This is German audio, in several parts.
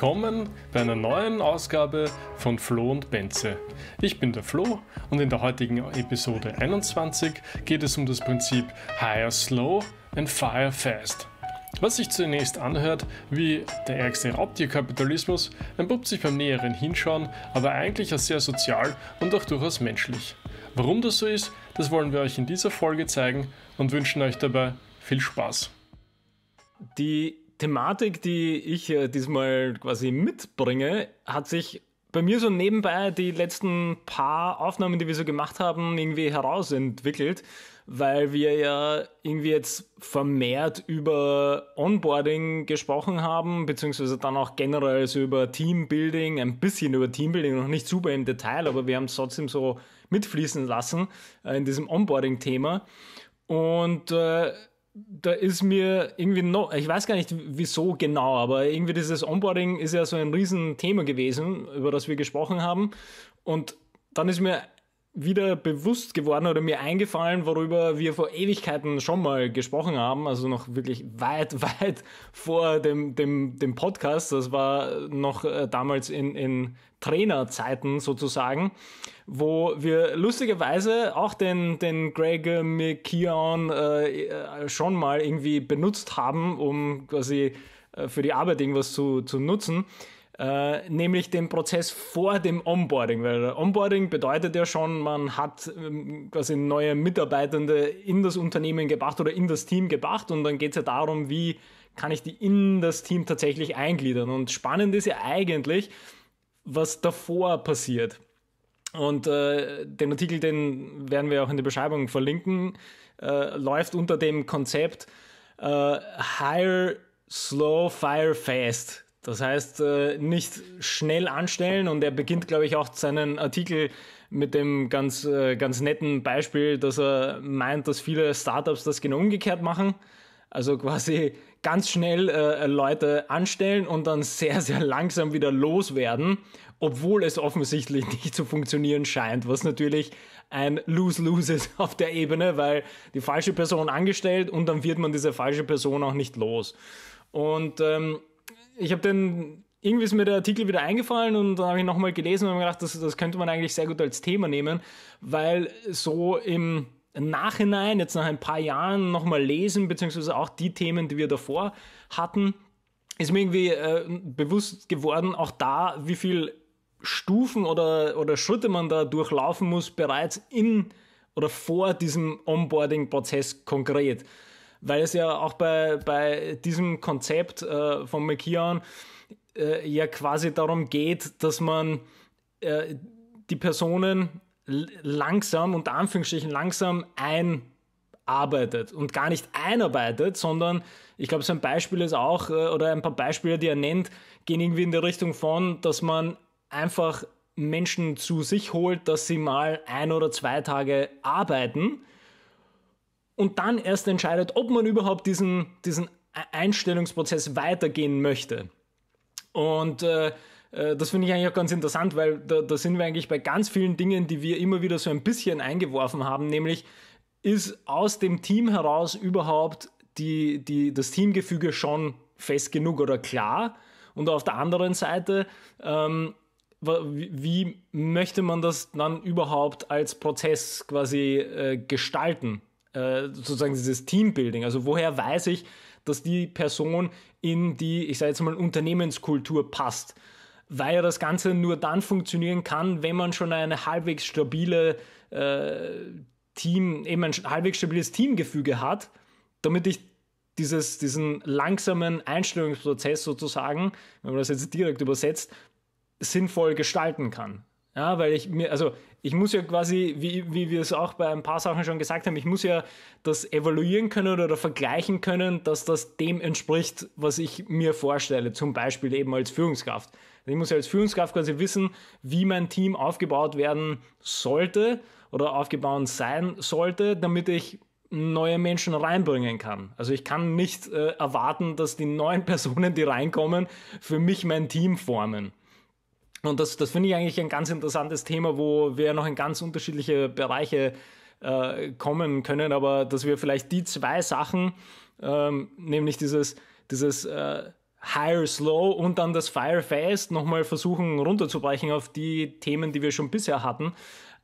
willkommen bei einer neuen Ausgabe von Flo&Bence. Ich bin der Flo und in der heutigen Episode 21 geht es um das Prinzip Hire Slow and Fire Fast. Was sich zunächst anhört wie der ärgste Raubtierkapitalismus, entpuppt sich beim näheren Hinschauen aber eigentlich als sehr sozial und auch durchaus menschlich. Warum das so ist, das wollen wir euch in dieser Folge zeigen und wünschen euch dabei viel Spaß. Die Thematik, die ich diesmal quasi mitbringe, hat sich bei mir so nebenbei die letzten paar Aufnahmen, die wir so gemacht haben, irgendwie herausentwickelt, weil wir ja irgendwie jetzt vermehrt über Onboarding gesprochen haben, beziehungsweise dann auch generell so über Teambuilding, ein bisschen über Teambuilding, noch nicht super im Detail, aber wir haben es trotzdem so mitfließen lassen in diesem Onboarding-Thema. Und da ist mir irgendwie noch, ich weiß gar nicht wieso genau, aber irgendwie dieses Onboarding ist ja so ein Riesenthema gewesen, über das wir gesprochen haben. Und dann ist mir wieder bewusst geworden oder mir eingefallen, worüber wir vor Ewigkeiten schon mal gesprochen haben, also noch wirklich weit vor dem Podcast. Das war noch damals in Trainerzeiten sozusagen, wo wir lustigerweise auch den Greg McKeown schon mal irgendwie benutzt haben, um quasi für die Arbeit irgendwas zu nutzen. Nämlich den Prozess vor dem Onboarding, weil Onboarding bedeutet ja schon, man hat quasi neue Mitarbeitende in das Unternehmen gebracht oder in das Team gebracht, und dann geht es ja darum, wie kann ich die in das Team tatsächlich eingliedern, und spannend ist ja eigentlich, was davor passiert. Und den Artikel, den werden wir auch in der Beschreibung verlinken, läuft unter dem Konzept Hire Slow, Fire Fast. Das heißt, nicht schnell anstellen, und er beginnt, glaube ich, auch seinen Artikel mit dem ganz netten Beispiel, dass er meint, dass viele Startups das genau umgekehrt machen. Also quasi ganz schnell Leute anstellen und dann sehr, sehr langsam wieder loswerden, obwohl es offensichtlich nicht zu funktionieren scheint, was natürlich ein Lose-Lose ist auf der Ebene, weil die falsche Person angestellt und dann wird man diese falsche Person auch nicht los. Und ich habe dann, irgendwie ist mir der Artikel wieder eingefallen, und dann habe ich nochmal gelesen und habe mir gedacht, das könnte man eigentlich sehr gut als Thema nehmen, weil so im Nachhinein, jetzt nach ein paar Jahren nochmal lesen, beziehungsweise auch die Themen, die wir davor hatten, ist mir irgendwie bewusst geworden, auch da, wie viel Stufen oder Schritte man da durchlaufen muss, bereits in oder vor diesem Onboarding-Prozess konkret. Weil es ja auch bei diesem Konzept von McKeown ja quasi darum geht, dass man die Personen langsam, unter Anführungsstrichen langsam, einarbeitet und gar nicht einarbeitet, sondern ich glaube, sein Beispiel ist auch, oder ein paar Beispiele, die er nennt, gehen irgendwie in die Richtung von, dass man einfach Menschen zu sich holt, dass sie mal 1 oder 2 Tage arbeiten. Und dann erst entscheidet, ob man überhaupt diesen Einstellungsprozess weitergehen möchte. Und das finde ich eigentlich auch ganz interessant, weil da sind wir eigentlich bei ganz vielen Dingen, die wir immer wieder so ein bisschen eingeworfen haben, nämlich ist aus dem Team heraus überhaupt das Teamgefüge schon fest genug oder klar? Und auf der anderen Seite, wie möchte man das dann überhaupt als Prozess quasi gestalten? Sozusagen dieses Teambuilding. Also woher weiß ich, dass die Person in die, ich sage jetzt mal, Unternehmenskultur passt? Weil ja das Ganze nur dann funktionieren kann, wenn man schon eine halbwegs stabile ein halbwegs stabiles Teamgefüge hat, damit ich diesen langsamen Einstellungsprozess sozusagen, wenn man das jetzt direkt übersetzt, sinnvoll gestalten kann. Ja, weil ich muss ja quasi, wie wir es auch bei ein paar Sachen schon gesagt haben, ich muss ja das evaluieren können oder vergleichen können, dass das dem entspricht, was ich mir vorstelle, zum Beispiel eben als Führungskraft. Ich muss ja als Führungskraft quasi wissen, wie mein Team aufgebaut werden sollte oder aufgebaut sein sollte, damit ich neue Menschen reinbringen kann. Also ich kann nicht erwarten, dass die neuen Personen, die reinkommen, für mich mein Team formen. Und das finde ich eigentlich ein ganz interessantes Thema, wo wir noch in ganz unterschiedliche Bereiche kommen können, aber dass wir vielleicht die 2 Sachen, nämlich dieses Hire Slow und dann das Fire Fast nochmal versuchen runterzubrechen auf die Themen, die wir schon bisher hatten,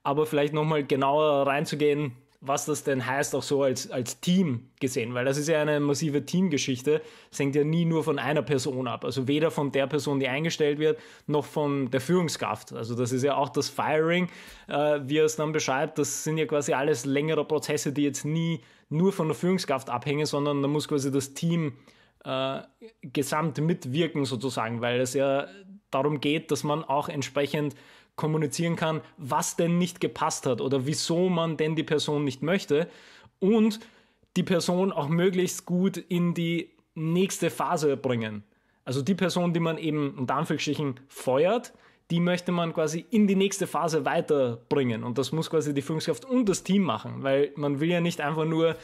aber vielleicht nochmal genauer reinzugehen, was das denn heißt, auch so als Team gesehen, weil das ist ja eine massive Teamgeschichte. Es hängt ja nie nur von einer Person ab, also weder von der Person, die eingestellt wird, noch von der Führungskraft. Also das ist ja auch das Firing, wie er es dann beschreibt, das sind ja quasi alles längere Prozesse, die jetzt nie nur von der Führungskraft abhängen, sondern da muss quasi das Team gesamt mitwirken sozusagen, weil es ja darum geht, dass man auch entsprechend kommunizieren kann, was denn nicht gepasst hat oder wieso man denn die Person nicht möchte und die Person auch möglichst gut in die nächste Phase bringen. Also die Person, die man eben unter Anführungsstrichen feuert, die möchte man quasi in die nächste Phase weiterbringen und das muss quasi die Führungskraft und das Team machen, weil man will ja nicht einfach nur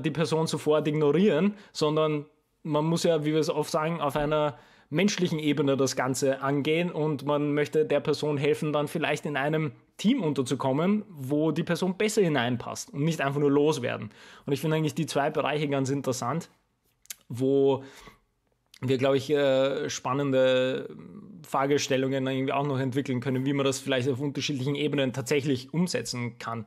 die Person sofort ignorieren, sondern man muss ja, wie wir es oft sagen, auf einer menschlichen Ebene das Ganze angehen und man möchte der Person helfen, dann vielleicht in einem Team unterzukommen, wo die Person besser hineinpasst und nicht einfach nur loswerden. Und ich finde eigentlich die zwei Bereiche ganz interessant, wo wir, glaube ich, spannende Fragestellungen irgendwie auch noch entwickeln können, wie man das vielleicht auf unterschiedlichen Ebenen tatsächlich umsetzen kann.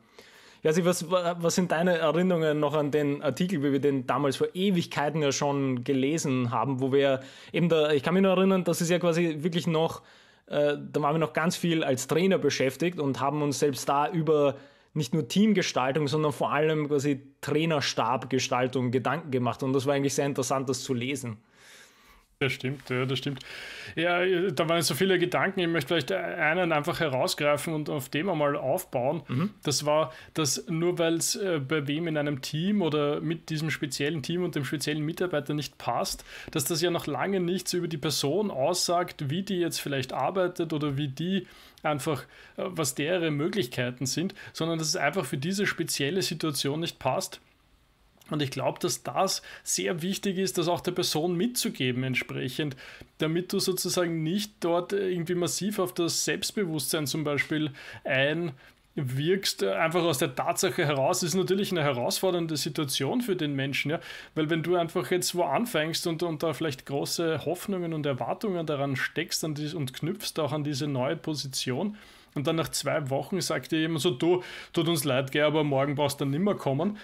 Ja, was sind deine Erinnerungen noch an den Artikel, wie wir den damals vor Ewigkeiten ja schon gelesen haben, wo wir eben da, ich kann mich noch erinnern, das ist ja quasi wirklich noch, da waren wir noch ganz viel als Trainer beschäftigt und haben uns selbst da über nicht nur Teamgestaltung, sondern vor allem quasi Trainerstabgestaltung Gedanken gemacht und das war eigentlich sehr interessant, das zu lesen. Das stimmt, ja, das stimmt. Ja, da waren so viele Gedanken. Ich möchte vielleicht einen einfach herausgreifen und auf dem einmal aufbauen. Das war, dass nur weil es bei wem in einem Team oder mit diesem speziellen Team und dem speziellen Mitarbeiter nicht passt, dass das ja noch lange nichts über die Person aussagt, wie die jetzt vielleicht arbeitet oder wie die einfach, was deren Möglichkeiten sind, sondern dass es einfach für diese spezielle Situation nicht passt. Und ich glaube, dass das sehr wichtig ist, das auch der Person mitzugeben entsprechend, damit du sozusagen nicht dort irgendwie massiv auf das Selbstbewusstsein zum Beispiel einwirkst, einfach aus der Tatsache heraus. Das ist natürlich eine herausfordernde Situation für den Menschen, ja? Weil wenn du einfach jetzt wo anfängst und da vielleicht große Hoffnungen und Erwartungen daran steckst und knüpfst auch an diese neue Position, und dann nach 2 Wochen sagt dir jemand so, du, tut uns leid, gell, aber morgen brauchst du dann nicht mehr kommen.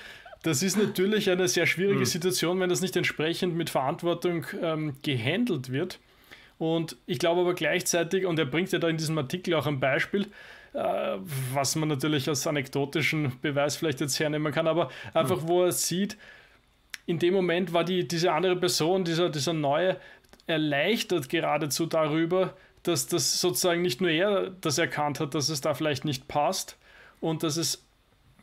Das ist natürlich eine sehr schwierige Situation, wenn das nicht entsprechend mit Verantwortung gehandelt wird. Und ich glaube aber gleichzeitig, und er bringt ja da in diesem Artikel auch ein Beispiel, was man natürlich als anekdotischen Beweis vielleicht jetzt hernehmen kann, aber einfach wo er sieht, in dem Moment war diese andere Person, dieser Neue, erleichtert geradezu darüber, dass das sozusagen nicht nur er das erkannt hat, dass es da vielleicht nicht passt und dass es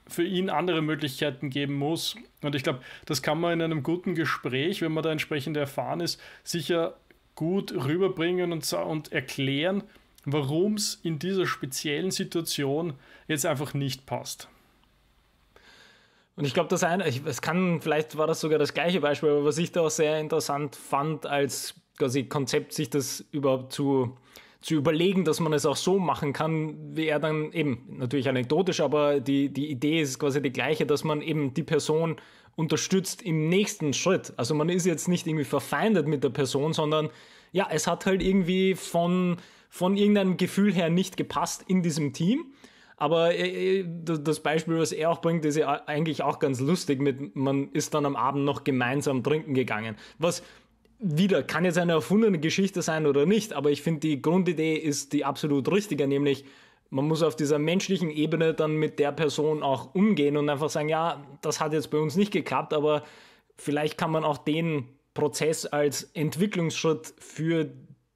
für ihn andere Möglichkeiten geben muss. Und ich glaube, das kann man in einem guten Gespräch, wenn man da entsprechend erfahren ist, sicher gut rüberbringen und erklären, warum es in dieser speziellen Situation jetzt einfach nicht passt. Und ich glaube, vielleicht war das sogar das gleiche Beispiel, aber was ich da auch sehr interessant fand, als quasi Konzept, sich das überhaupt zu überlegen, dass man es auch so machen kann, wie er dann eben, natürlich anekdotisch, aber die Idee ist quasi die gleiche, dass man eben die Person unterstützt im nächsten Schritt. Also man ist jetzt nicht irgendwie verfeindet mit der Person, sondern ja, es hat halt irgendwie von irgendeinem Gefühl her nicht gepasst in diesem Team. Aber das Beispiel, was er auch bringt, ist ja eigentlich auch ganz lustig mit, man ist dann am Abend noch gemeinsam trinken gegangen. Was wieder, kann jetzt eine erfundene Geschichte sein oder nicht, aber ich finde, die Grundidee ist die absolut richtige, nämlich man muss auf dieser menschlichen Ebene dann mit der Person auch umgehen und einfach sagen, ja, das hat jetzt bei uns nicht geklappt, aber vielleicht kann man auch den Prozess als Entwicklungsschritt für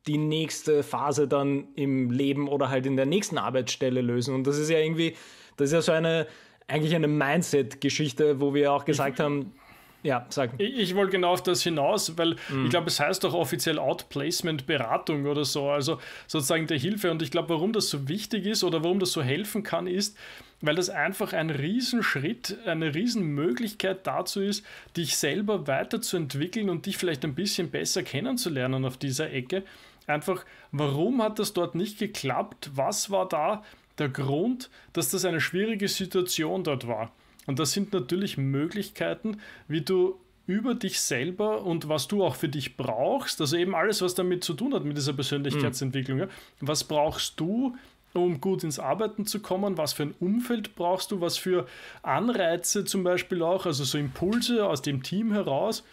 die nächste Phase dann im Leben oder halt in der nächsten Arbeitsstelle lösen. Und das ist ja irgendwie, das ist ja so eigentlich eine Mindset-Geschichte, wo wir auch gesagt haben, ja, sag. Ich wollte genau auf das hinaus, weil ich glaube, es heißt doch offiziell Outplacement-Beratung oder so, also sozusagen der Hilfe. Und ich glaube, warum das so wichtig ist oder warum das so helfen kann, ist, weil das einfach ein Riesenschritt, eine Riesenmöglichkeit dazu ist, dich selber weiterzuentwickeln und dich vielleicht ein bisschen besser kennenzulernen auf dieser Ecke. Einfach, warum hat das dort nicht geklappt? Was war da der Grund, dass das eine schwierige Situation dort war? Und das sind natürlich Möglichkeiten, wie du über dich selber und was du auch für dich brauchst, also eben alles, was damit zu tun hat mit dieser Persönlichkeitsentwicklung. Ja. Was brauchst du, um gut ins Arbeiten zu kommen? Was für ein Umfeld brauchst du? Was für Anreize zum Beispiel auch, also so Impulse aus dem Team heraus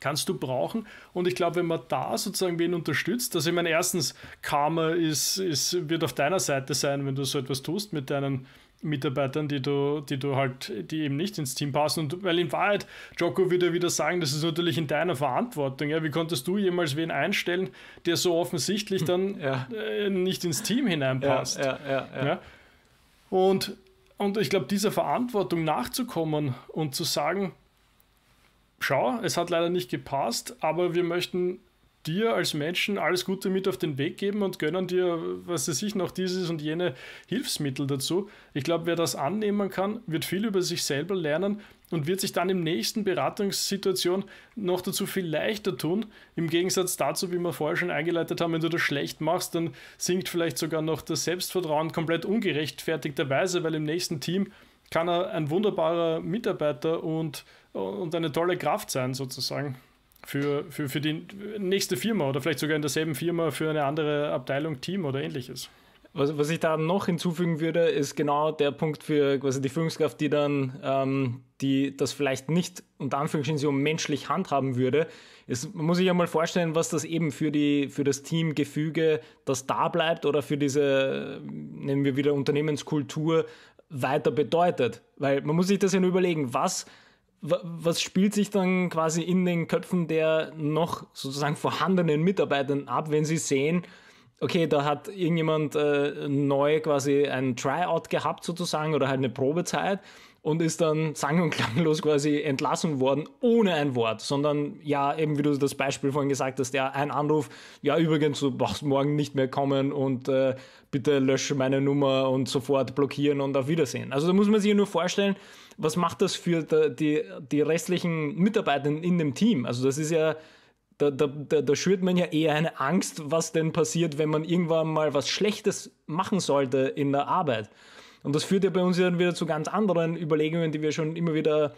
kannst du brauchen? Und ich glaube, wenn man da sozusagen wen unterstützt, also ich meine, erstens, Karma wird auf deiner Seite sein, wenn du so etwas tust mit deinen Mitarbeitern, die eben nicht ins Team passen. Und weil in Wahrheit, Jocko würde wieder sagen, das ist natürlich in deiner Verantwortung. Ja? Wie konntest du jemals wen einstellen, der so offensichtlich dann nicht ins Team hineinpasst? Ja. Und ich glaube, dieser Verantwortung nachzukommen und zu sagen, schau, es hat leider nicht gepasst, aber wir möchten dir als Menschen alles Gute mit auf den Weg geben und gönnen dir, was weiß ich, noch dieses und jene Hilfsmittel dazu. Ich glaube, wer das annehmen kann, wird viel über sich selber lernen und wird sich dann im nächsten Beratungssituation noch dazu viel leichter tun, im Gegensatz dazu, wie wir vorher schon eingeleitet haben, wenn du das schlecht machst, dann sinkt vielleicht sogar noch das Selbstvertrauen komplett ungerechtfertigterweise, weil im nächsten Team kann er ein wunderbarer Mitarbeiter und eine tolle Kraft sein sozusagen für die nächste Firma oder vielleicht sogar in derselben Firma für eine andere Abteilung, Team oder ähnliches. Was ich da noch hinzufügen würde, ist genau der Punkt für quasi die Führungskraft, die dann die das vielleicht nicht unter Anführungsstrichen so menschlich handhaben würde. Es muss sich ja mal vorstellen, was das eben für das Teamgefüge, das da bleibt oder für diese, nennen wir wieder Unternehmenskultur, weiter bedeutet. Weil man muss sich das ja nur überlegen, was spielt sich dann quasi in den Köpfen der noch sozusagen vorhandenen Mitarbeitenden ab, wenn sie sehen, okay, da hat irgendjemand neu quasi ein Tryout gehabt sozusagen oder halt eine Probezeit und ist dann sang- und klanglos quasi entlassen worden, ohne ein Wort, sondern ja, eben wie du das Beispiel vorhin gesagt hast, ja, ein Anruf, ja übrigens, du brauchst morgen nicht mehr kommen und bitte lösche meine Nummer und sofort blockieren und auf Wiedersehen. Also da muss man sich ja nur vorstellen, was macht das für die restlichen Mitarbeitenden in dem Team? Also das ist ja, da schürt man ja eher eine Angst, was denn passiert, wenn man irgendwann mal was Schlechtes machen sollte in der Arbeit. Und das führt ja bei uns dann wieder zu ganz anderen Überlegungen, die wir schon immer wieder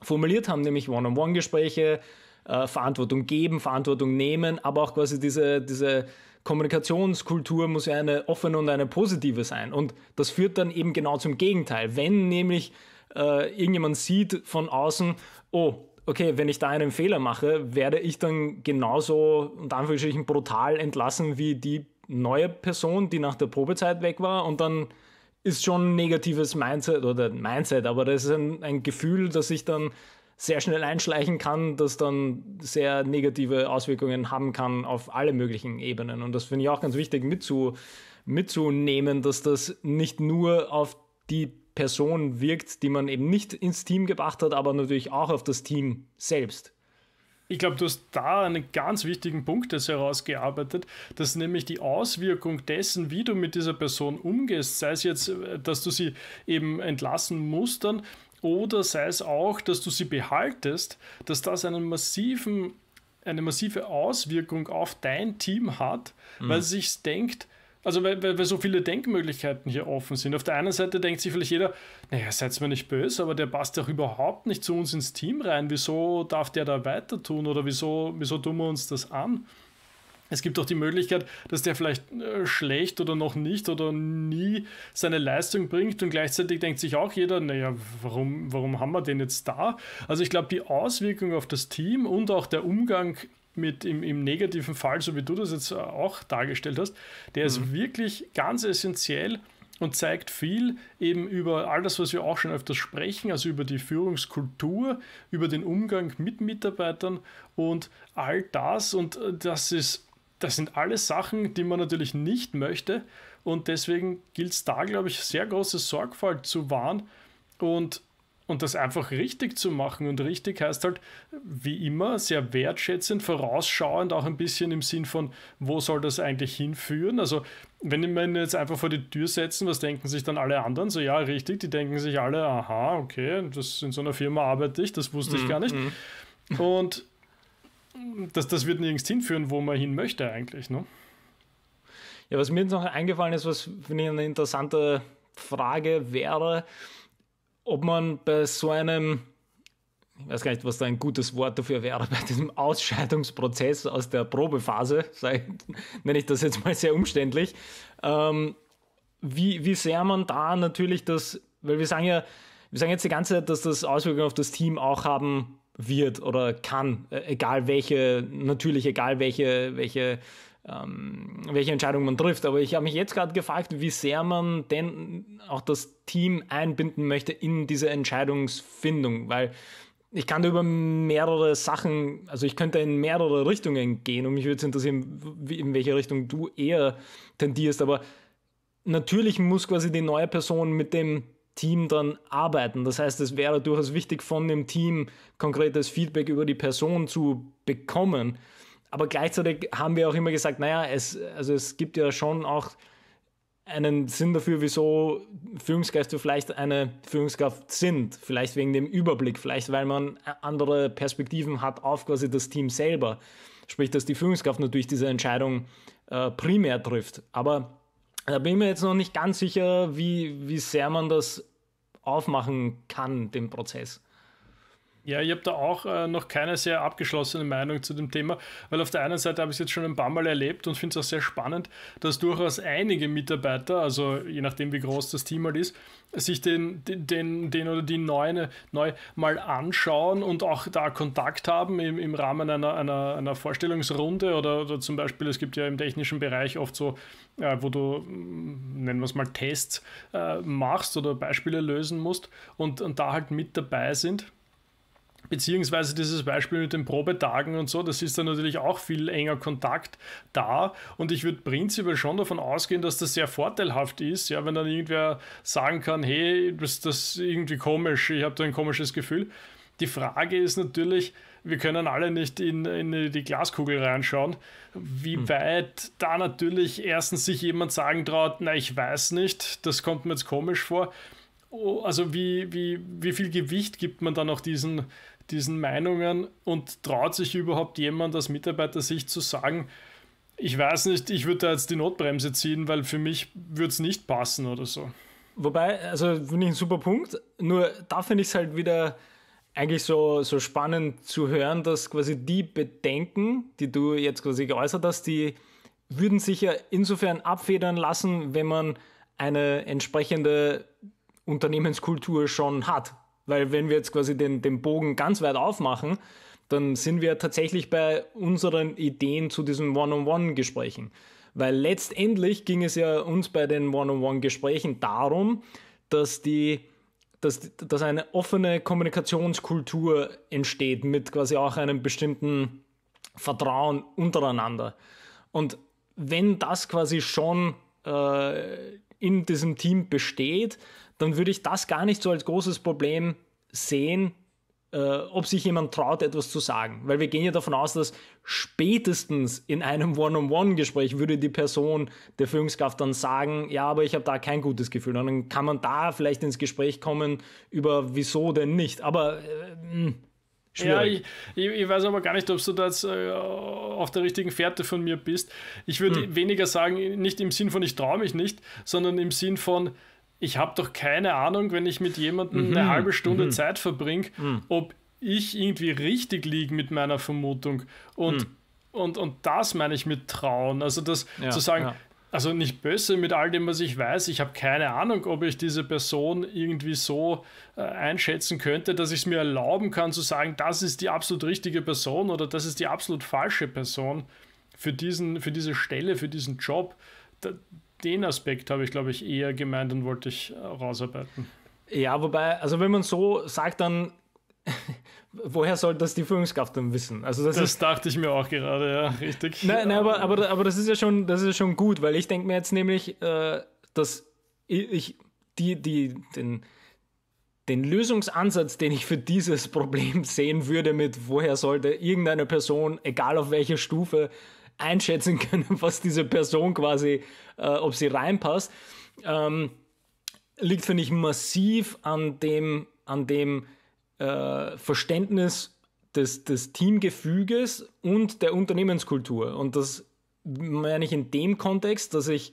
formuliert haben, nämlich One-on-One-Gespräche, Verantwortung geben, Verantwortung nehmen, aber auch quasi diese Kommunikationskultur muss ja eine offene und eine positive sein. Und das führt dann eben genau zum Gegenteil. Wenn nämlich irgendjemand sieht von außen, oh, okay, wenn ich da einen Fehler mache, werde ich dann genauso unter Anführungsstrichen brutal entlassen wie die neue Person, die nach der Probezeit weg war, und dann ist schon ein negatives Mindset, aber das ist ein Gefühl, das sich dann sehr schnell einschleichen kann, das dann sehr negative Auswirkungen haben kann auf alle möglichen Ebenen. Und das finde ich auch ganz wichtig mitzunehmen, dass das nicht nur auf die Person wirkt, die man eben nicht ins Team gebracht hat, aber natürlich auch auf das Team selbst. Ich glaube, du hast da einen ganz wichtigen Punkt herausgearbeitet, dass nämlich die Auswirkung dessen, wie du mit dieser Person umgehst, sei es jetzt, dass du sie eben entlassen musst dann, oder sei es auch, dass du sie behaltest, dass das eine massive Auswirkung auf dein Team hat, weil sie sich denkt, also weil so viele Denkmöglichkeiten hier offen sind. Auf der einen Seite denkt sich vielleicht jeder, naja, seid's mir nicht böse, aber der passt doch überhaupt nicht zu uns ins Team rein. Wieso darf der da weiter tun oder wieso tun wir uns das an? Es gibt auch die Möglichkeit, dass der vielleicht schlecht oder noch nicht oder nie seine Leistung bringt, und gleichzeitig denkt sich auch jeder, naja, warum haben wir den jetzt da? Also ich glaube, die Auswirkung auf das Team und auch der Umgang mit im negativen Fall, so wie du das jetzt auch dargestellt hast, der ist wirklich ganz essentiell und zeigt viel eben über all das, was wir auch schon öfters sprechen, also über die Führungskultur, über den Umgang mit Mitarbeitern und all das. Und das sind alles Sachen, die man natürlich nicht möchte, und deswegen gilt es da, glaube ich, sehr große Sorgfalt zu wahren und das einfach richtig zu machen. Und richtig heißt halt, wie immer, sehr wertschätzend, vorausschauend, auch ein bisschen im Sinn von, wo soll das eigentlich hinführen? Also wenn wir ihn jetzt einfach vor die Tür setzen, was denken sich dann alle anderen? So, ja, richtig, die denken sich alle, aha, okay, das in so einer Firma arbeite ich, das wusste ich gar nicht. Und das wird nirgends hinführen, wo man hin möchte eigentlich, ne? Ja, was mir jetzt noch eingefallen ist, was finde ich eine interessante Frage wäre, ob man bei so einem ich weiß gar nicht, was da ein gutes Wort dafür wäre, bei diesem Ausscheidungsprozess aus der Probephase, nenne ich das jetzt mal sehr umständlich, wie sehr man da natürlich das, weil wir sagen jetzt die ganze Zeit, dass das Auswirkungen auf das Team auch haben wird oder kann, egal welche Entscheidung man trifft. Aber ich habe mich jetzt gerade gefragt, wie sehr man denn auch das Team einbinden möchte in diese Entscheidungsfindung, weil ich kann da über mehrere Sachen, also ich könnte in mehrere Richtungen gehen und mich würde es interessieren, in welche Richtung du eher tendierst, aber natürlich muss quasi die neue Person mit dem Team dann arbeiten. Das heißt, es wäre durchaus wichtig, von dem Team konkretes Feedback über die Person zu bekommen. Aber gleichzeitig haben wir auch immer gesagt, naja, es gibt ja schon auch einen Sinn dafür, wieso Führungskräfte vielleicht eine Führungskraft sind. Vielleicht wegen dem Überblick, vielleicht weil man andere Perspektiven hat auf quasi das Team selber. Sprich, dass die Führungskraft natürlich diese Entscheidung primär trifft. Aber da bin ich mir jetzt noch nicht ganz sicher, wie sehr man das aufmachen kann, den Prozess. Ja, ich habe da auch noch keine sehr abgeschlossene Meinung zu dem Thema, weil auf der einen Seite habe ich es jetzt schon ein paar Mal erlebt und finde es auch sehr spannend, dass durchaus einige Mitarbeiter, also je nachdem wie groß das Team halt ist, sich den oder die neu mal anschauen und auch da Kontakt haben im Rahmen einer Vorstellungsrunde oder zum Beispiel, es gibt ja im technischen Bereich oft so, wo du, nennen wir es mal, Tests machst oder Beispiele lösen musst und da halt mit dabei sind. Beziehungsweise dieses Beispiel mit den Probetagen und so, das ist dann natürlich auch viel enger Kontakt da und ich würde prinzipiell schon davon ausgehen, dass das sehr vorteilhaft ist, ja, wenn dann irgendwer sagen kann, hey, das ist irgendwie komisch, ich habe da ein komisches Gefühl. Die Frage ist natürlich, wir können alle nicht in die Glaskugel reinschauen, wie weit da natürlich erstens sich jemand sagen traut, na, ich weiß nicht, das kommt mir jetzt komisch vor. Also wie viel Gewicht gibt man dann auch diesen Meinungen und traut sich überhaupt jemand aus Mitarbeitersicht zu sagen, ich weiß nicht, ich würde da jetzt die Notbremse ziehen, weil für mich würde es nicht passen oder so. Wobei, also finde ich ein super Punkt, nur da finde ich es halt wieder eigentlich so spannend zu hören, dass quasi die Bedenken, die du jetzt quasi geäußert hast, die würden sich ja insofern abfedern lassen, wenn man eine entsprechende Unternehmenskultur schon hat. Weil wenn wir jetzt quasi den Bogen ganz weit aufmachen, dann sind wir tatsächlich bei unseren Ideen zu diesen One-on-One-Gesprächen. Weil letztendlich ging es ja uns bei den One-on-One-Gesprächen darum, dass eine offene Kommunikationskultur entsteht mit quasi auch einem bestimmten Vertrauen untereinander. Und wenn das quasi schon in diesem Team besteht, dann würde ich das gar nicht so als großes Problem sehen, ob sich jemand traut, etwas zu sagen. Weil wir gehen ja davon aus, dass spätestens in einem One-on-One-Gespräch würde die Person der Führungskraft dann sagen, ja, aber ich habe da kein gutes Gefühl. Und dann kann man da vielleicht ins Gespräch kommen über wieso denn nicht. Aber schwierig. Ja, ich weiß aber gar nicht, ob du da jetzt auf der richtigen Fährte von mir bist. Ich würde weniger sagen, nicht im Sinn von ich traue mich nicht, sondern im Sinn von ich habe doch keine Ahnung, wenn ich mit jemandem eine halbe Stunde Zeit verbringe, ob ich irgendwie richtig liege mit meiner Vermutung. Und das meine ich mit Trauen. Also das ja, zu sagen, ja. Also nicht böse mit all dem, was ich weiß. Ich habe keine Ahnung, ob ich diese Person irgendwie so einschätzen könnte, dass ich es mir erlauben kann zu sagen, das ist die absolut richtige Person oder das ist die absolut falsche Person für diese Stelle, für diesen Job. Den Aspekt habe ich, glaube ich, eher gemeint und wollte ich rausarbeiten. Ja, wobei, also wenn man so sagt, dann woher soll das die Führungskraft dann wissen? Also das dachte ich mir auch gerade, ja, richtig. Nein, aber das ist ja schon gut, weil ich denke mir jetzt nämlich, dass ich den Lösungsansatz, den ich für dieses Problem sehen würde, mit woher sollte irgendeine Person, egal auf welcher Stufe, einschätzen können, was diese Person quasi, ob sie reinpasst, liegt, finde ich, massiv an dem Verständnis des Teamgefüges und der Unternehmenskultur. Und das meine ich in dem Kontext, dass ich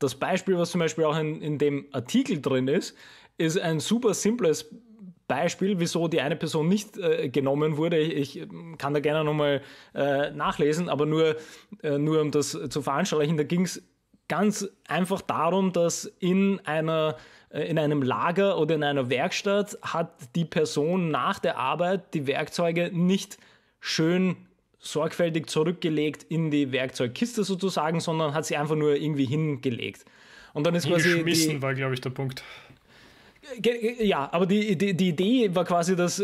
das Beispiel, was zum Beispiel auch in dem Artikel drin ist, ist ein super simples Beispiel, wieso die eine Person nicht genommen wurde. Ich kann da gerne nochmal nachlesen, aber nur um das zu veranschaulichen, da ging es ganz einfach darum, dass in einem Lager oder in einer Werkstatt hat die Person nach der Arbeit die Werkzeuge nicht schön sorgfältig zurückgelegt in die Werkzeugkiste sozusagen, sondern hat sie einfach nur irgendwie hingelegt. Und dann ist quasi hingeschmissen war, glaube ich, der Punkt. Ja, aber die Idee war quasi, dass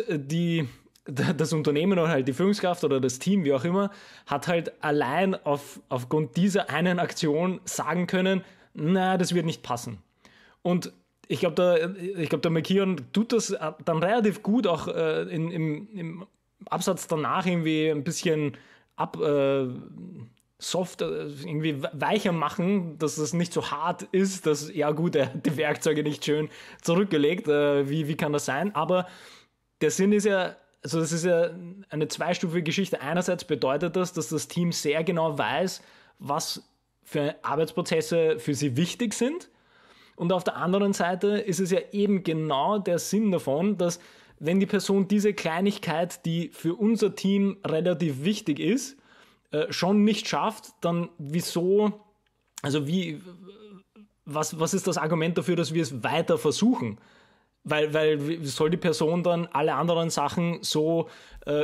das Unternehmen oder halt die Führungskraft oder das Team, wie auch immer, hat halt allein aufgrund dieser einen Aktion sagen können, na, das wird nicht passen. Und ich glaube, der McKeown tut das dann relativ gut auch im Absatz danach irgendwie ein bisschen soft, irgendwie weicher machen, dass das nicht so hart ist, dass, ja gut, er hat die Werkzeuge nicht schön zurückgelegt, wie kann das sein? Aber der Sinn ist ja, also das ist ja eine zweistufige Geschichte. Einerseits bedeutet das, dass das Team sehr genau weiß, was für Arbeitsprozesse für sie wichtig sind. Und auf der anderen Seite ist es ja eben genau der Sinn davon, dass wenn die Person diese Kleinigkeit, die für unser Team relativ wichtig ist, schon nicht schafft, dann wieso, also was ist das Argument dafür, dass wir es weiter versuchen? Weil soll die Person dann alle anderen Sachen so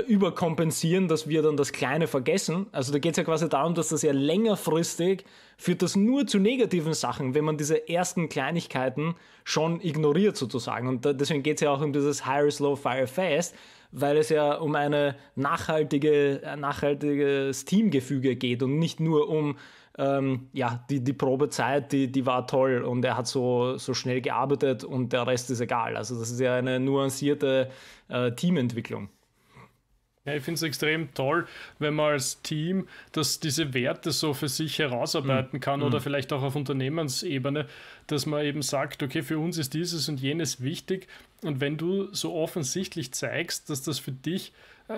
überkompensieren, dass wir dann das Kleine vergessen? Also da geht es ja quasi darum, dass das ja längerfristig führt das nur zu negativen Sachen, wenn man diese ersten Kleinigkeiten schon ignoriert sozusagen. Und deswegen geht es ja auch um dieses Hire Slow, Fire Fast, weil es ja um ein nachhaltiges Teamgefüge geht und nicht nur um die Probezeit, die war toll und er hat so schnell gearbeitet und der Rest ist egal. Also das ist ja eine nuancierte Teamentwicklung. Ja, ich finde es extrem toll, wenn man als Team das, diese Werte so für sich herausarbeiten kann oder vielleicht auch auf Unternehmensebene, dass man eben sagt, okay, für uns ist dieses und jenes wichtig. Und wenn du so offensichtlich zeigst, dass das für dich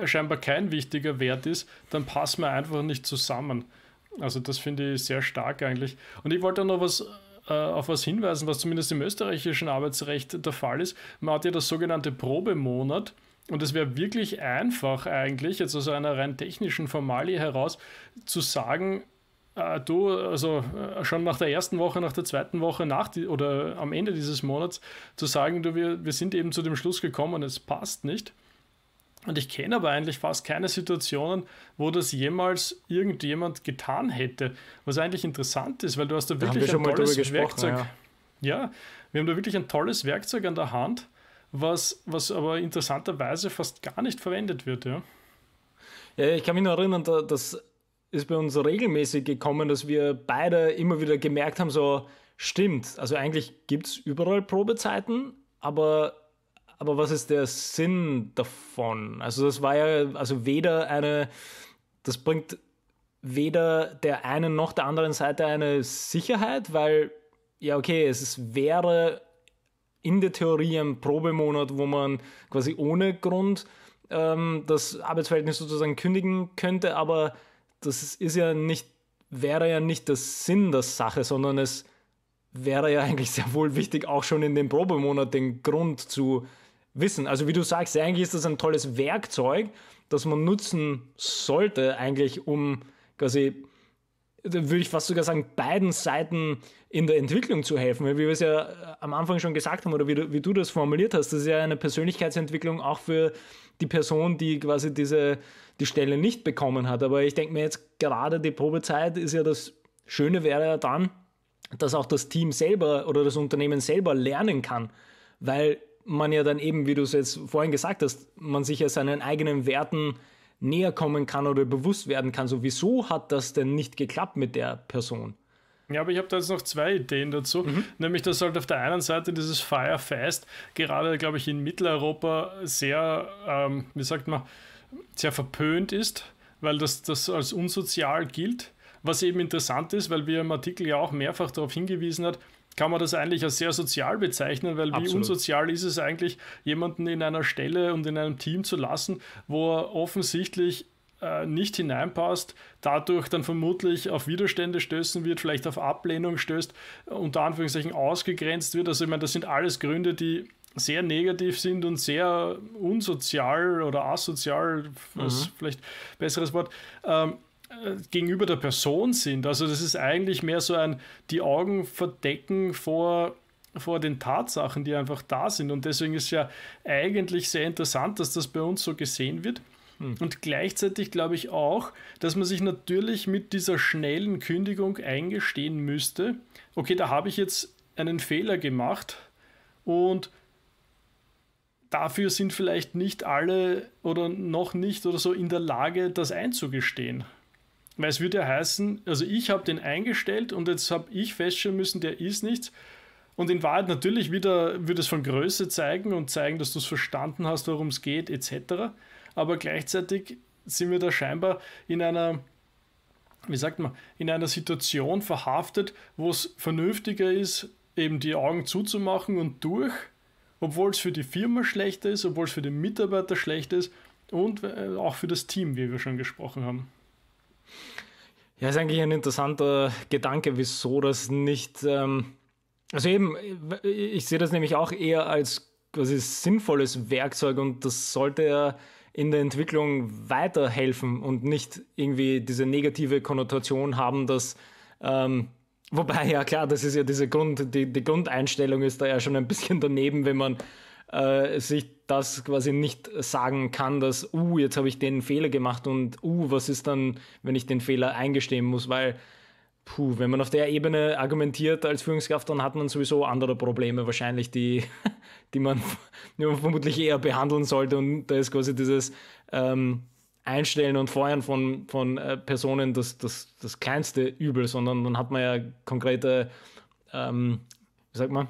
scheinbar kein wichtiger Wert ist, dann passen wir einfach nicht zusammen. Also das finde ich sehr stark eigentlich. Und ich wollte noch auf was hinweisen, was zumindest im österreichischen Arbeitsrecht der Fall ist. Man hat ja das sogenannte Probemonat. Und es wäre wirklich einfach eigentlich, jetzt aus einer rein technischen Formalie heraus, zu sagen, schon nach der ersten Woche, nach der zweiten Woche oder am Ende dieses Monats, zu sagen, wir sind eben zu dem Schluss gekommen, es passt nicht. Und ich kenne aber eigentlich fast keine Situationen, wo das jemals irgendjemand getan hätte, was eigentlich interessant ist, weil du hast da wirklich ein tolles Werkzeug. Ja, wir haben da wirklich ein tolles Werkzeug an der Hand, was aber interessanterweise fast gar nicht verwendet wird. Ja, ich kann mich noch erinnern, das ist bei uns regelmäßig gekommen, dass wir beide immer wieder gemerkt haben, so stimmt, also eigentlich gibt es überall Probezeiten, aber was ist der Sinn davon? Also das war ja, also das bringt weder der einen noch der anderen Seite eine Sicherheit, weil, ja okay, wäre in der Theorie ein Probemonat, wo man quasi ohne Grund das Arbeitsverhältnis sozusagen kündigen könnte, aber das ist ja nicht, wäre ja nicht der Sinn der Sache, sondern es wäre ja eigentlich sehr wohl wichtig, auch schon in dem Probemonat den Grund zu wissen. Also wie du sagst, eigentlich ist das ein tolles Werkzeug, das man nutzen sollte, eigentlich um quasi, würde ich fast sogar sagen, beiden Seiten in der Entwicklung zu helfen. Weil wie wir es ja am Anfang schon gesagt haben oder wie du das formuliert hast, das ist ja eine Persönlichkeitsentwicklung auch für die Person, die quasi die Stelle nicht bekommen hat. Aber ich denke mir jetzt gerade, die Probezeit ist ja das Schöne wäre ja dann, dass auch das Team selber oder das Unternehmen selber lernen kann, weil man ja dann eben, wie du es jetzt vorhin gesagt hast, man sich ja seinen eigenen Werten näher kommen kann oder bewusst werden kann, so wieso hat das denn nicht geklappt mit der Person? Ja, aber ich habe da jetzt noch zwei Ideen dazu, nämlich dass halt auf der einen Seite dieses Fire Fast gerade, glaube ich, in Mitteleuropa sehr, sehr verpönt ist, weil das als unsozial gilt. Was eben interessant ist, weil wir im Artikel ja auch mehrfach darauf hingewiesen hat, kann man das eigentlich als sehr sozial bezeichnen, weil Absolut. Wie unsozial ist es eigentlich, jemanden in einer Stelle und in einem Team zu lassen, wo er offensichtlich nicht hineinpasst, dadurch dann vermutlich auf Widerstände stößen wird, vielleicht auf Ablehnung stößt, unter Anführungszeichen ausgegrenzt wird. Also ich meine, das sind alles Gründe, die sehr negativ sind und sehr unsozial oder asozial, was vielleicht ein besseres Wort, gegenüber der Person sind. Also das ist eigentlich mehr so ein, die Augen verdecken vor den Tatsachen, die einfach da sind. Und deswegen ist ja eigentlich sehr interessant, dass das bei uns so gesehen wird. Und gleichzeitig glaube ich auch, dass man sich natürlich mit dieser schnellen Kündigung eingestehen müsste, okay, da habe ich jetzt einen Fehler gemacht und dafür sind vielleicht nicht alle oder noch nicht oder so in der Lage, das einzugestehen. Weil es würde ja heißen, also ich habe den eingestellt und jetzt habe ich feststellen müssen, der ist nichts. Und in Wahrheit natürlich wieder würde es von Größe zeigen und zeigen, dass du es verstanden hast, worum es geht, etc. Aber gleichzeitig sind wir da scheinbar in einer, wie sagt man, in einer Situation verhaftet, wo es vernünftiger ist, eben die Augen zuzumachen und durch, obwohl es für die Firma schlecht ist, obwohl es für den Mitarbeiter schlecht ist und auch für das Team, wie wir schon gesprochen haben. Ja, ist eigentlich ein interessanter Gedanke, wieso das nicht, also eben, ich sehe das nämlich auch eher als quasi sinnvolles Werkzeug und das sollte ja in der Entwicklung weiterhelfen und nicht irgendwie diese negative Konnotation haben, dass, wobei ja klar, das ist ja diese die Grundeinstellung ist da ja schon ein bisschen daneben, wenn man sich das quasi nicht sagen kann, dass, jetzt habe ich den Fehler gemacht und, was ist dann, wenn ich den Fehler eingestehen muss, weil, wenn man auf der Ebene argumentiert als Führungskraft, dann hat man sowieso andere Probleme wahrscheinlich, die man vermutlich eher behandeln sollte. Und da ist quasi dieses Einstellen und Feuern von Personen das kleinste Übel, sondern dann hat man ja konkrete, wie sagt man,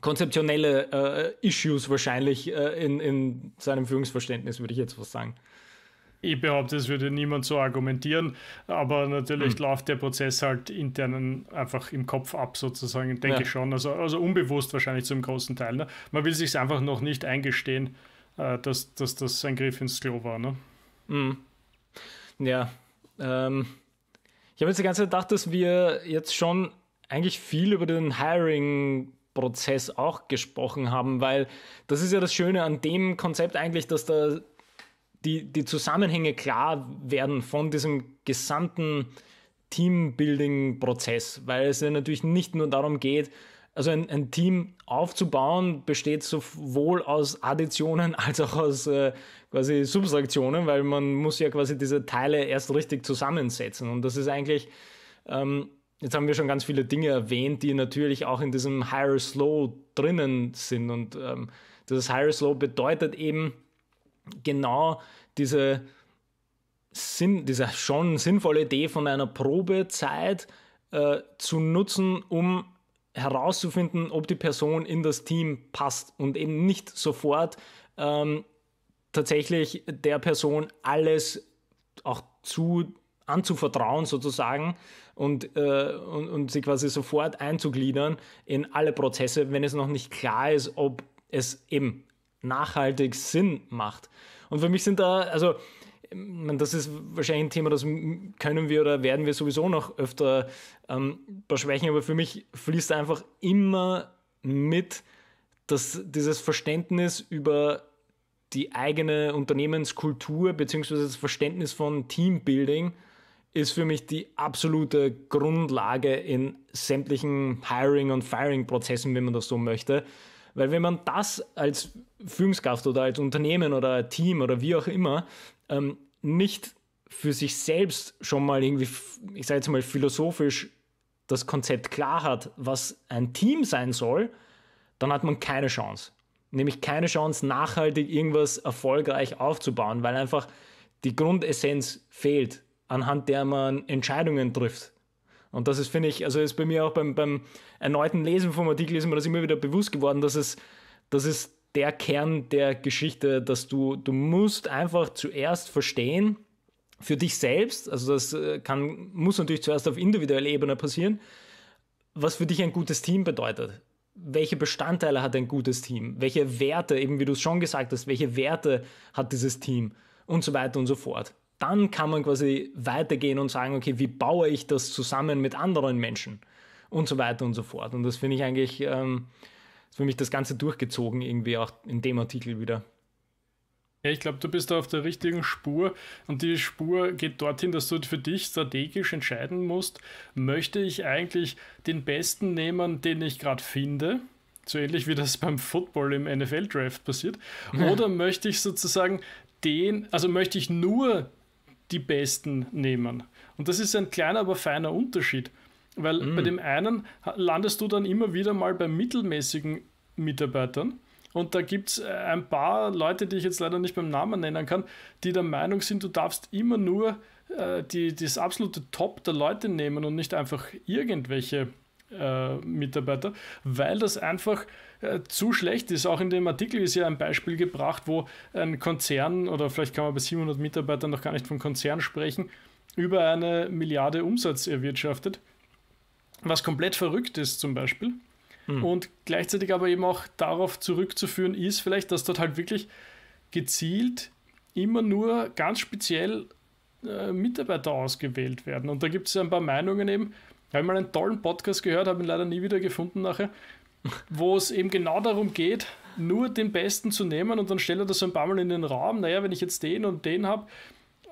konzeptionelle Issues wahrscheinlich in seinem Führungsverständnis, würde ich jetzt fast sagen. Ich behaupte, es würde niemand so argumentieren, aber natürlich läuft der Prozess halt intern einfach im Kopf ab, sozusagen, denke ich schon. Also unbewusst wahrscheinlich zum großen Teil. Ne? Man will sich einfach noch nicht eingestehen, dass das ein Griff ins Klo war. Ne? Ja. Ich habe jetzt die ganze Zeit gedacht, dass wir jetzt schon eigentlich viel über den Hiring-Prozess auch gesprochen haben, weil das ist ja das Schöne an dem Konzept eigentlich, dass da die Zusammenhänge klar werden von diesem gesamten Teambuilding-Prozess, weil es ja natürlich nicht nur darum geht, also ein Team aufzubauen, besteht sowohl aus Additionen als auch aus quasi Subtraktionen, weil man muss ja quasi diese Teile erst richtig zusammensetzen. Und das ist eigentlich, jetzt haben wir schon ganz viele Dinge erwähnt, die natürlich auch in diesem Hire Slow drinnen sind. Und das Hire Slow bedeutet eben, genau diese schon sinnvolle Idee von einer Probezeit zu nutzen, um herauszufinden, ob die Person in das Team passt und eben nicht sofort tatsächlich der Person alles auch anzuvertrauen sozusagen und sie quasi sofort einzugliedern in alle Prozesse, wenn es noch nicht klar ist, ob es eben nachhaltig Sinn macht. Und für mich sind da, also das ist wahrscheinlich ein Thema, das können wir oder werden wir sowieso noch öfter besprechen, aber für mich fließt einfach immer mit, dass dieses Verständnis über die eigene Unternehmenskultur beziehungsweise das Verständnis von Teambuilding ist für mich die absolute Grundlage in sämtlichen Hiring- und Firing-Prozessen, wenn man das so möchte. Weil wenn man das als Führungskraft oder als Unternehmen oder Team oder wie auch immer nicht für sich selbst schon mal irgendwie, ich sage jetzt mal philosophisch, das Konzept klar hat, was ein Team sein soll, dann hat man keine Chance. Nämlich keine Chance, nachhaltig irgendwas erfolgreich aufzubauen, weil einfach die Grundessenz fehlt, anhand der man Entscheidungen trifft. Und das ist, finde ich, also ist bei mir auch beim erneuten Lesen vom Artikel ist mir das immer wieder bewusst geworden, dass das ist der Kern der Geschichte, dass du musst einfach zuerst verstehen, für dich selbst, also das muss natürlich zuerst auf individueller Ebene passieren, was für dich ein gutes Team bedeutet. Welche Bestandteile hat ein gutes Team? Welche Werte, eben wie du es schon gesagt hast, welche Werte hat dieses Team? Und so weiter und so fort. Dann kann man quasi weitergehen und sagen, okay, wie baue ich das zusammen mit anderen Menschen und so weiter und so fort. Und das finde ich eigentlich für mich das Ganze durchgezogen, irgendwie auch in dem Artikel wieder. Ja, ich glaube, du bist da auf der richtigen Spur und die Spur geht dorthin, dass du für dich strategisch entscheiden musst, möchte ich eigentlich den Besten nehmen, den ich gerade finde, so ähnlich wie das beim Football im NFL-Draft passiert, oder möchte ich sozusagen möchte ich nur die Besten nehmen. Und das ist ein kleiner, aber feiner Unterschied, weil bei dem einen landest du dann immer wieder mal bei mittelmäßigen Mitarbeitern. Und da gibt es ein paar Leute, die ich jetzt leider nicht beim Namen nennen kann, die der Meinung sind, du darfst immer nur das absolute Top der Leute nehmen und nicht einfach irgendwelche Mitarbeiter, weil das einfach zu schlecht ist. Auch in dem Artikel ist ja ein Beispiel gebracht, wo ein Konzern, oder vielleicht kann man bei 700 Mitarbeitern noch gar nicht vom Konzern sprechen, über 1 Milliarde Umsatz erwirtschaftet, was komplett verrückt ist zum Beispiel. Und gleichzeitig aber eben auch darauf zurückzuführen ist vielleicht, dass dort halt wirklich gezielt immer nur ganz speziell Mitarbeiter ausgewählt werden. Und da gibt es ja ein paar Meinungen eben. Ich habe mal einen tollen Podcast gehört, habe ihn leider nie wieder gefunden nachher, wo es eben genau darum geht, nur den Besten zu nehmen, und dann stelle ich das so ein paar Mal in den Raum. Naja, wenn ich jetzt den und den habe,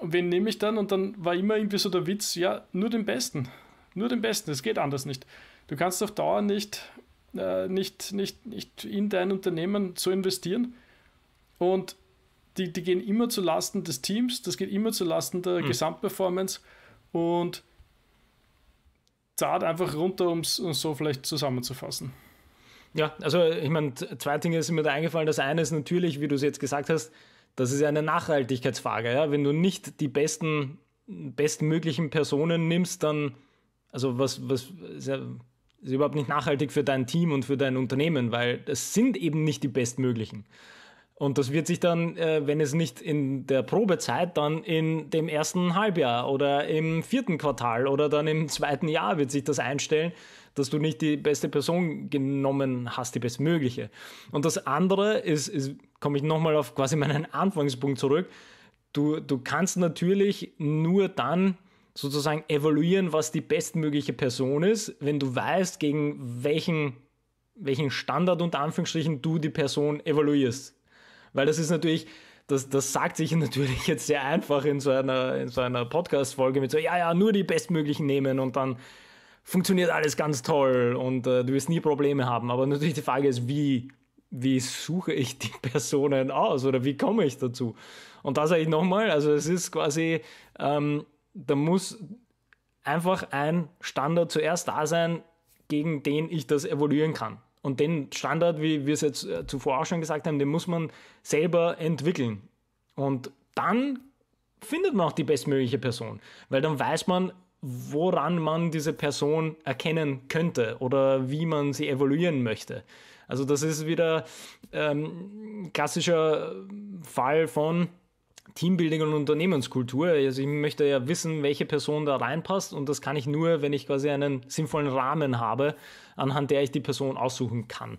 wen nehme ich dann? Und dann war immer irgendwie so der Witz, ja, nur den Besten. Nur den Besten, es geht anders nicht. Du kannst auf Dauer nicht in dein Unternehmen zu investieren, und die gehen immer zu Lasten des Teams, das geht immer zu Lasten der Gesamtperformance und zahlt einfach runter, um es so vielleicht zusammenzufassen. Ja, also ich meine, zwei Dinge sind mir da eingefallen. Das eine ist natürlich, wie du es jetzt gesagt hast, das ist ja eine Nachhaltigkeitsfrage. Ja? Wenn du nicht die bestmöglichen Personen nimmst, dann, also was ist ja, ist überhaupt nicht nachhaltig für dein Team und für dein Unternehmen, weil das sind eben nicht die bestmöglichen. Und das wird sich dann, wenn es nicht in der Probezeit, dann in dem ersten Halbjahr oder im 4. Quartal oder dann im 2. Jahr wird sich das einstellen, dass du nicht die beste Person genommen hast, die bestmögliche. Und das andere ist komme ich nochmal auf quasi meinen Anfangspunkt zurück, du kannst natürlich nur dann sozusagen evaluieren, was die bestmögliche Person ist, wenn du weißt, gegen welchen Standard unter Anführungsstrichen du die Person evaluierst. Weil das ist natürlich, das sagt sich natürlich jetzt sehr einfach in so einer Podcast-Folge mit so, ja, nur die bestmöglichen nehmen und dann funktioniert alles ganz toll und du wirst nie Probleme haben. Aber natürlich die Frage ist, wie suche ich die Personen aus oder wie komme ich dazu? Und da sage ich nochmal, also es ist quasi... da muss einfach ein Standard zuerst da sein, gegen den ich das evaluieren kann. Und den Standard, wie wir es jetzt zuvor auch schon gesagt haben, den muss man selber entwickeln. Und dann findet man auch die bestmögliche Person, weil dann weiß man, woran man diese Person erkennen könnte oder wie man sie evaluieren möchte. Also das ist wieder ein klassischer Fall von Teambuilding und Unternehmenskultur. Also ich möchte ja wissen, welche Person da reinpasst, und das kann ich nur, wenn ich quasi einen sinnvollen Rahmen habe, anhand der ich die Person aussuchen kann.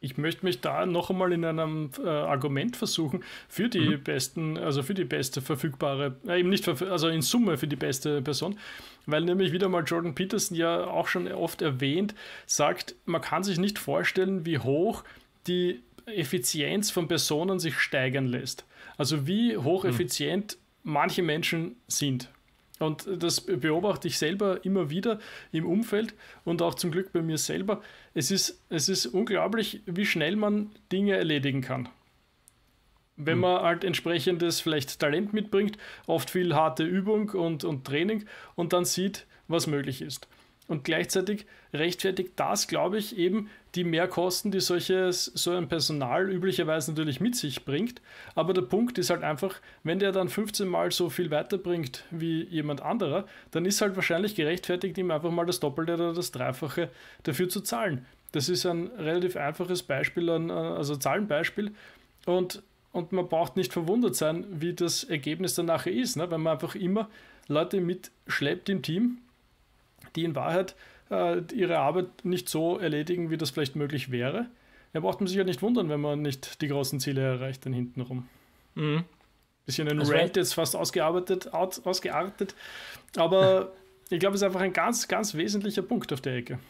Ich möchte mich da noch einmal in einem Argument versuchen, für die besten, also für die beste verfügbare, eben nicht, also in Summe für die beste Person, weil nämlich wieder mal Jordan Peterson ja auch schon oft erwähnt, sagt, man kann sich nicht vorstellen, wie hoch die Effizienz von Personen sich steigern lässt. Also wie hocheffizient manche Menschen sind. Und das beobachte ich selber immer wieder im Umfeld und auch zum Glück bei mir selber. Es ist unglaublich, wie schnell man Dinge erledigen kann. Wenn man halt entsprechendes vielleicht Talent mitbringt, oft viel harte Übung und Training, und dann sieht, was möglich ist. Und gleichzeitig rechtfertigt das, glaube ich, eben die Mehrkosten, die so ein Personal üblicherweise natürlich mit sich bringt. Aber der Punkt ist halt einfach, wenn der dann 15 Mal so viel weiterbringt wie jemand anderer, dann ist halt wahrscheinlich gerechtfertigt, ihm einfach mal das Doppelte oder das Dreifache dafür zu zahlen. Das ist ein relativ einfaches Beispiel, also Zahlenbeispiel. Und man braucht nicht verwundert sein, wie das Ergebnis danach ist, ne? Wenn man einfach immer Leute mitschleppt im Team, die in Wahrheit ihre Arbeit nicht so erledigen, wie das vielleicht möglich wäre. Da braucht man sich ja nicht wundern, wenn man nicht die großen Ziele erreicht, dann hintenrum. Bisschen ein Rant jetzt fast ausgeartet, aber ich glaube, es ist einfach ein ganz, ganz wesentlicher Punkt auf der Ecke.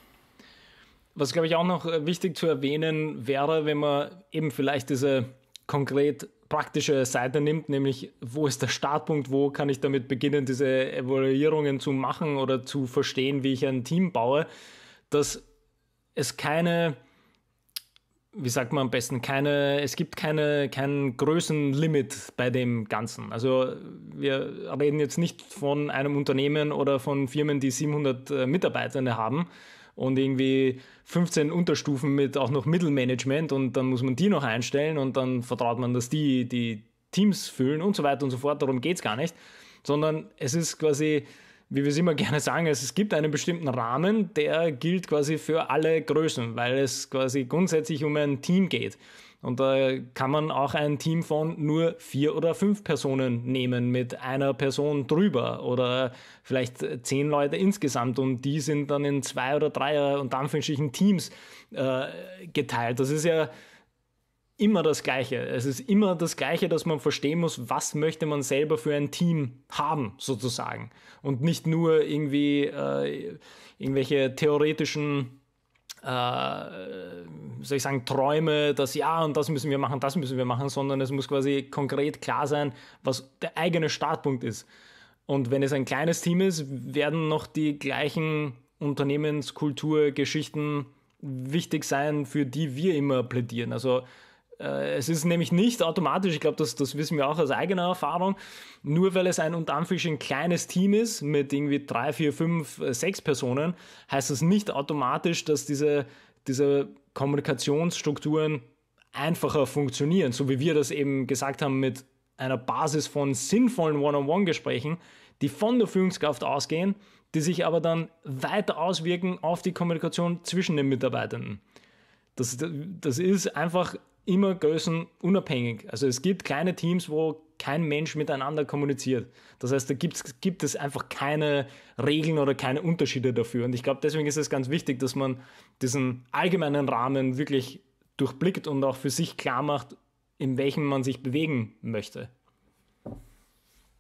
Was, glaube ich, auch noch wichtig zu erwähnen wäre, wenn man eben vielleicht diese konkret praktische Seite nimmt, nämlich wo ist der Startpunkt, wo kann ich damit beginnen, diese Evaluierungen zu machen oder zu verstehen, wie ich ein Team baue, dass es keine, wie sagt man am besten, kein Größenlimit bei dem Ganzen. Also wir reden jetzt nicht von einem Unternehmen oder von Firmen, die 700 Mitarbeitende haben und irgendwie 15 Unterstufen mit auch noch Mittelmanagement und dann muss man die noch einstellen und dann vertraut man, dass die Teams füllen und so weiter und so fort. Darum geht es gar nicht, sondern es ist quasi, wie wir es immer gerne sagen, es gibt einen bestimmten Rahmen, der gilt quasi für alle Größen, weil es quasi grundsätzlich um ein Team geht. Und da kann man auch ein Team von nur 4 oder 5 Personen nehmen, mit einer Person drüber oder vielleicht 10 Leute insgesamt und die sind dann in 2 oder 3 unter Anführungsstrichen Teams geteilt. Das ist ja immer das Gleiche. Es ist immer das Gleiche, dass man verstehen muss, was möchte man selber für ein Team haben sozusagen und nicht nur irgendwie irgendwelche theoretischen soll ich sagen, Träume, dass ja und das müssen wir machen, sondern es muss quasi konkret klar sein, was der eigene Startpunkt ist. Und wenn es ein kleines Team ist, werden noch die gleichen Unternehmenskulturgeschichten wichtig sein, für die wir immer plädieren. Also es ist nämlich nicht automatisch, ich glaube, das wissen wir auch aus eigener Erfahrung, nur weil es ein unter Anführungsstrichen kleines Team ist mit irgendwie 3, 4, 5, 6 Personen, heißt das nicht automatisch, dass diese Kommunikationsstrukturen einfacher funktionieren, so wie wir das eben gesagt haben mit einer Basis von sinnvollen One-on-One-Gesprächen, die von der Führungskraft ausgehen, die sich aber dann weiter auswirken auf die Kommunikation zwischen den Mitarbeitenden. Das ist einfach immer größenunabhängig. Also es gibt kleine Teams, wo kein Mensch miteinander kommuniziert. Das heißt, da gibt es einfach keine Regeln oder keine Unterschiede dafür. Und ich glaube, deswegen ist es ganz wichtig, dass man diesen allgemeinen Rahmen wirklich durchblickt und auch für sich klar macht, in welchem man sich bewegen möchte.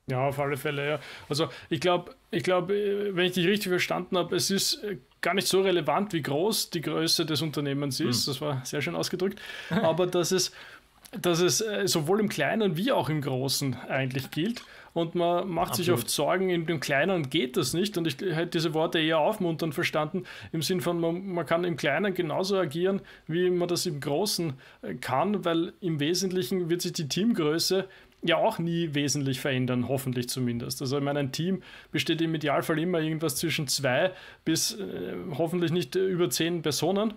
Ja, auf alle Fälle, ja. Also ich glaube, wenn ich dich richtig verstanden habe, es ist gar nicht so relevant, wie groß die Größe des Unternehmens ist, das war sehr schön ausgedrückt, aber dass es sowohl im Kleinen wie auch im Großen eigentlich gilt und man macht sich oft Sorgen, in dem Kleinen geht das nicht und ich hätte diese Worte eher aufmunternd verstanden, im Sinn von man kann im Kleinen genauso agieren, wie man das im Großen kann, weil im Wesentlichen wird sich die Teamgröße ja auch nie wesentlich verändern, hoffentlich zumindest. Also ich meine, ein Team besteht im Idealfall immer irgendwas zwischen 2 bis hoffentlich nicht über 10 Personen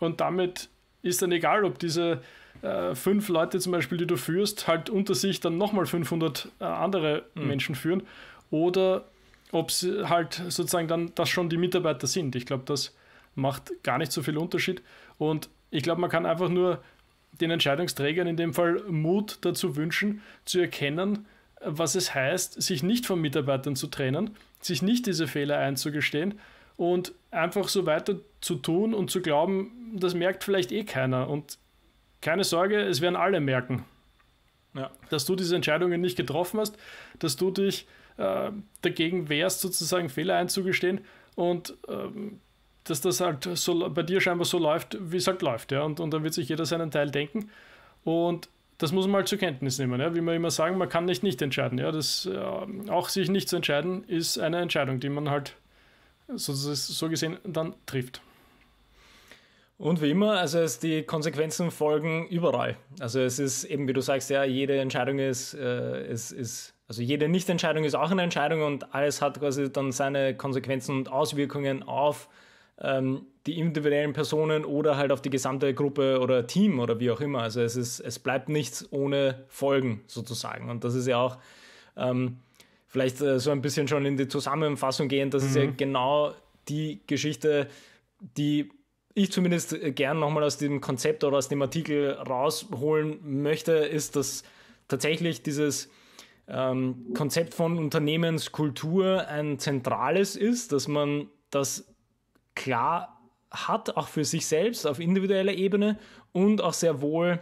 und damit ist dann egal, ob diese 5 Leute zum Beispiel, die du führst, halt unter sich dann nochmal 500 andere Menschen führen oder ob sie halt sozusagen dann das schon die Mitarbeiter sind. Ich glaube, das macht gar nicht so viel Unterschied und ich glaube, man kann einfach nur den Entscheidungsträgern in dem Fall Mut dazu wünschen, zu erkennen, was es heißt, sich nicht von Mitarbeitern zu trennen, sich nicht diese Fehler einzugestehen und einfach so weiter zu tun und zu glauben, das merkt vielleicht eh keiner und keine Sorge, es werden alle merken, ja, dass du diese Entscheidungen nicht getroffen hast, dass du dich dagegen wehrst, sozusagen Fehler einzugestehen und dass das halt so bei dir scheinbar so läuft, wie es halt läuft, ja, und dann wird sich jeder seinen Teil denken und das muss man halt zur Kenntnis nehmen, ja, wie man immer sagen, man kann nicht entscheiden, ja, das auch sich nicht zu entscheiden ist eine Entscheidung, die man halt so gesehen dann trifft. Und wie immer, also die Konsequenzen folgen überall, also es ist eben, wie du sagst, ja, jede Entscheidung ist also jede Nichtentscheidung ist auch eine Entscheidung und alles hat quasi dann seine Konsequenzen und Auswirkungen auf die individuellen Personen oder halt auf die gesamte Gruppe oder Team oder wie auch immer. Also es bleibt nichts ohne Folgen sozusagen. Und das ist ja auch vielleicht so ein bisschen schon in die Zusammenfassung gehend, das ist ja genau die Geschichte, die ich zumindest gern nochmal aus dem Konzept oder aus dem Artikel rausholen möchte, ist, dass tatsächlich dieses Konzept von Unternehmenskultur ein zentrales ist, dass man das klar hat, auch für sich selbst auf individueller Ebene und auch sehr wohl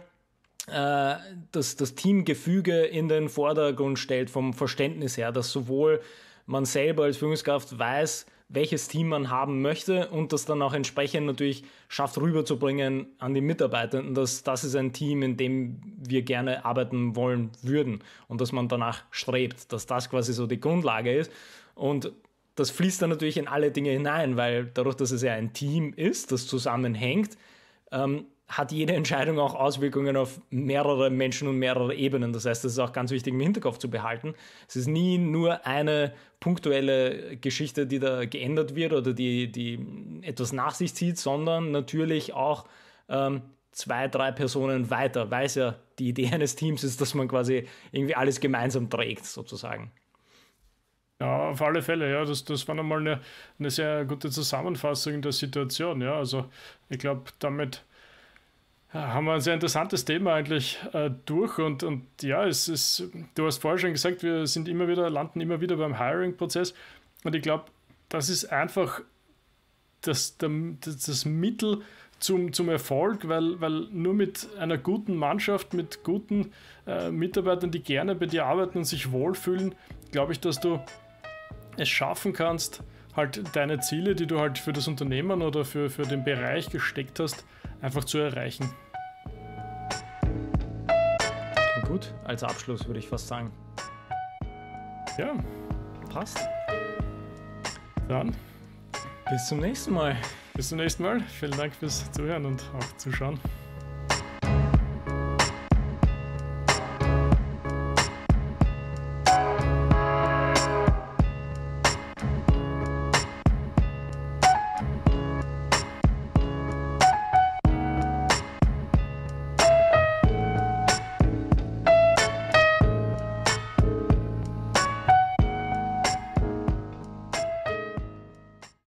das Teamgefüge in den Vordergrund stellt vom Verständnis her, dass sowohl man selber als Führungskraft weiß, welches Team man haben möchte und das dann auch entsprechend natürlich schafft rüberzubringen an die Mitarbeitenden, dass das ist ein Team, in dem wir gerne arbeiten wollen würden und dass man danach strebt, dass das quasi so die Grundlage ist. Und das fließt dann natürlich in alle Dinge hinein, weil dadurch, dass es ja ein Team ist, das zusammenhängt, hat jede Entscheidung auch Auswirkungen auf mehrere Menschen und mehrere Ebenen. Das heißt, das ist auch ganz wichtig im Hinterkopf zu behalten. Es ist nie nur eine punktuelle Geschichte, die da geändert wird oder die etwas nach sich zieht, sondern natürlich auch 2, 3 Personen weiter, weil es ja die Idee eines Teams ist, dass man quasi irgendwie alles gemeinsam trägt, sozusagen. Ja, auf alle Fälle, ja, das war nochmal eine sehr gute Zusammenfassung der Situation, ja, also ich glaube, damit haben wir ein sehr interessantes Thema eigentlich durch und ja, es ist, du hast vorher schon gesagt, wir sind landen immer wieder beim Hiring-Prozess und ich glaube, das ist einfach das Mittel zum Erfolg, weil nur mit einer guten Mannschaft, mit guten Mitarbeitern, die gerne bei dir arbeiten und sich wohlfühlen, glaube ich, dass du es schaffen kannst, halt deine Ziele, die du halt für das Unternehmen oder für den Bereich gesteckt hast, einfach zu erreichen. Gut, als Abschluss würde ich fast sagen. Ja, passt. Dann bis zum nächsten Mal. Vielen Dank fürs Zuhören und auch Zuschauen.